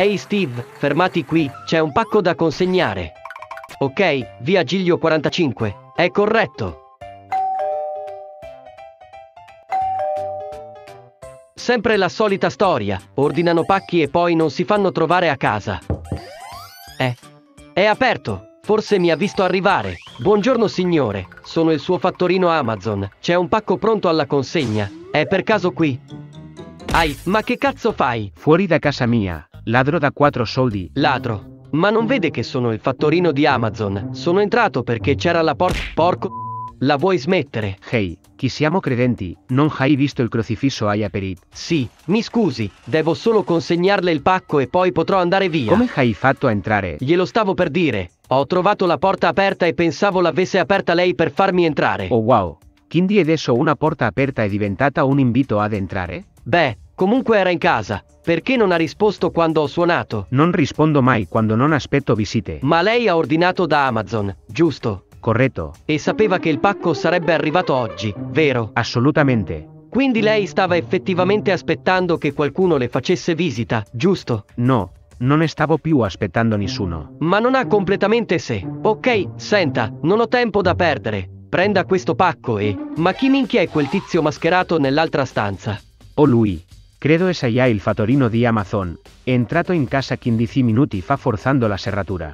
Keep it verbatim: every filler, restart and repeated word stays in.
Ehi Steve, fermati qui, c'è un pacco da consegnare. Ok, via Giglio quarantacinque, è corretto. Sempre la solita storia, ordinano pacchi e poi non si fanno trovare a casa. Eh, è aperto, forse mi ha visto arrivare. Buongiorno signore, sono il suo fattorino Amazon, c'è un pacco pronto alla consegna, è per caso qui? Ai, ma che cazzo fai? Fuori da casa mia, ladro da quattro soldi. Ladro? Ma non vede che sono il fattorino di Amazon? Sono entrato perché c'era la porta... Porco... La vuoi smettere? Hey, chi siamo credenti, non hai visto il crocifisso hai aperito? Sì, mi scusi, devo solo consegnarle il pacco e poi potrò andare via. Come hai fatto a entrare? Glielo stavo per dire, ho trovato la porta aperta e pensavo l'avesse aperta lei per farmi entrare. Oh wow, quindi adesso una porta aperta è diventata un invito ad entrare? Beh... Comunque era in casa, perché non ha risposto quando ho suonato? Non rispondo mai quando non aspetto visite. Ma lei ha ordinato da Amazon, giusto? Corretto. E sapeva che il pacco sarebbe arrivato oggi, vero? Assolutamente. Quindi lei stava effettivamente aspettando che qualcuno le facesse visita, giusto? No, non stavo più aspettando nessuno. Ma non ha completamente se. Ok, senta, non ho tempo da perdere. Prenda questo pacco e... Ma chi minchia è quel tizio mascherato nell'altra stanza? O lui. Credo sia il fattorino di Amazon, è entrato in casa quindici minuti fa forzando la serratura.